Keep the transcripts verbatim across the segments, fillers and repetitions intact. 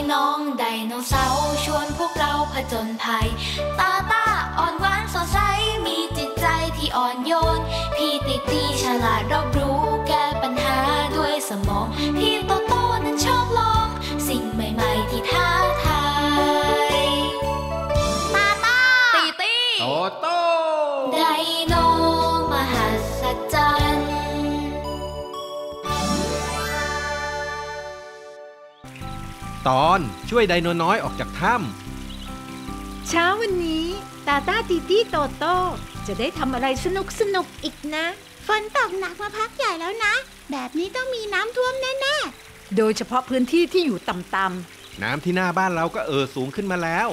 พี่น้องไดโนเสาร์ชวนพวกเราผจญภัยตาต้าอ่อนหวานสดใสมีจิตใจที่อ่อนโยนพี่ติตี้ฉลาดรอบรู้แก้ปัญหาด้วยสมองพี่โตโต้นั้นชอบลองสิ่งใหม่ๆที่ท้าทายตาต้าติตี้โตโต้ไดโนมหัศจรรย์ตอนช่วยไดโนน้อยออกจากถ้ำเช้าวันนี้ตาต้าตีตี้โตโต้จะได้ทำอะไรสนุกสนุกอีกนะฝนตกหนักมาพักใหญ่แล้วนะแบบนี้ต้องมีน้ำท่วมแน่ๆโดยเฉพาะพื้นที่ที่อยู่ต่ำๆน้ำที่หน้าบ้านเราก็เอ่อสูงขึ้นมาแล้ว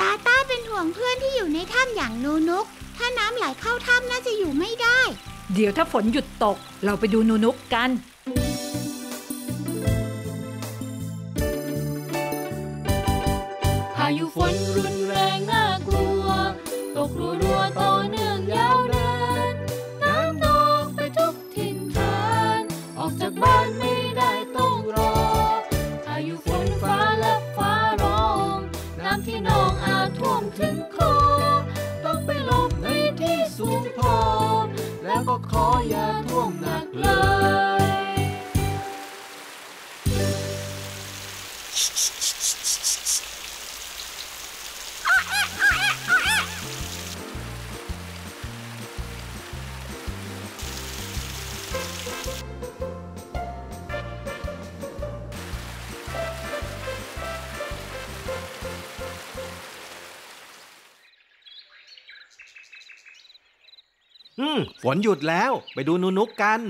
ตาต้าเป็นห่วงเพื่อนที่อยู่ในถ้ำอย่างนูนุกถ้าน้ำไหลเข้าถ้ำน่าจะอยู่ไม่ได้เดี๋ยวถ้าฝนหยุดตกเราไปดูนูนุกกันพายุฝนรุนแรงน่ากลัวตกรัวๆต่อเนื่องยาวนานน้ำตกไปทุกทิศทางออกจากบ้านไม่ได้ต้องรอพายุฝนฟ้าและฟ้าร้องน้ำที่นองอาจท่วมถึงคอต้องไปหลบในที่สูงพอแล้วก็ขออย่าท่วมหนักเลยอืมฝนหยุดแล้วไปดูนูนุกกัน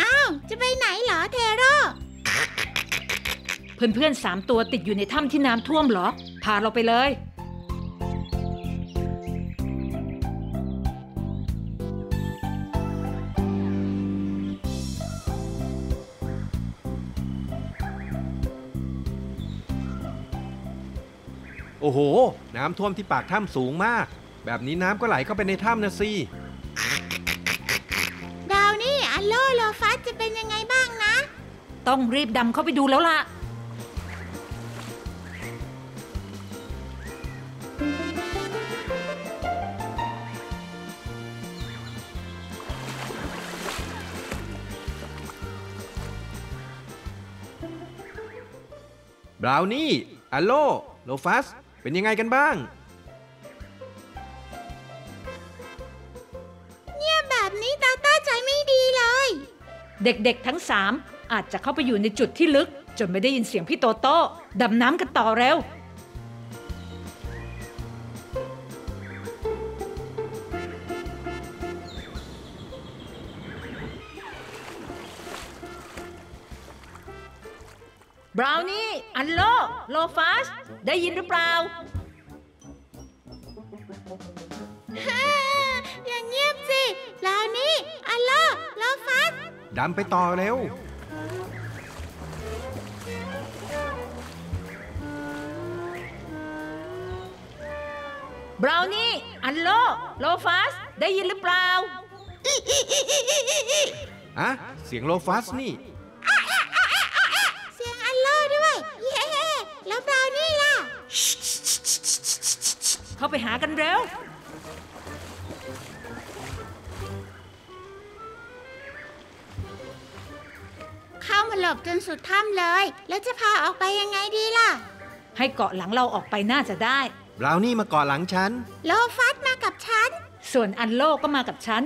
อ้าวจะไปไหนเหรอเทโร่เพื่อนๆสามตัวติดอยู่ในถ้ำที่น้ำท่วมเหรอพาเราไปเลยโอ้โหน้ำท่วมที่ปากถ้ำสูงมากแบบนี้น้ำก็ไหลเข้าไปในถ้ำนะสิดาวนี่อัลโลโลฟัสจะเป็นยังไงบ้างนะต้องรีบดำเข้าไปดูแล้วล่ะดาวนี่อัลโลโลฟัสเป็นยังไงกันบ้างเนี่ยแบบนี้ตาต้าใจไม่ดีเลยเด็กๆทั้งสามอาจจะเข้าไปอยู่ในจุดที่ลึกจนไม่ได้ยินเสียงพี่โตโต้ดำน้ำกันต่อเร็วบราวนี่อันโลโลฟัสได้ยินหรือเปล่าฮ่าอย่างเงียบสิบราวนี่อันโลโลฟัสดำไปต่อเร็วบราวนี่อันโลโลฟัสได้ยินหรือเปล่าอะเสียงโลฟัสนี่เข้าไปหากันเร็วเข้ามาหลบจนสุดถ้ำเลยแล้วจะพาออกไปยังไงดีล่ะให้เกาะหลังเราออกไปน่าจะได้บราวนี่มาเกาะหลังฉันโลฟัสมากับฉันส่วนอันโลก็มากับฉัน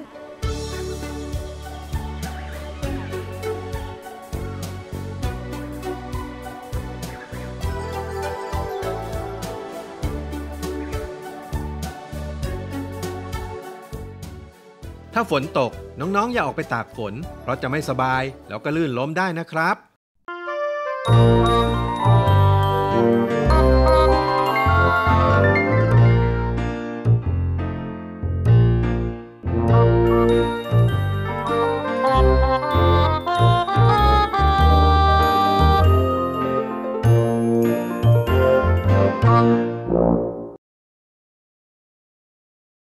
ถ้าฝนตกน้องๆอย่าออกไปตากฝนเพราะจะไม่สบายแล้วก็ลื่นล้มได้นะครับ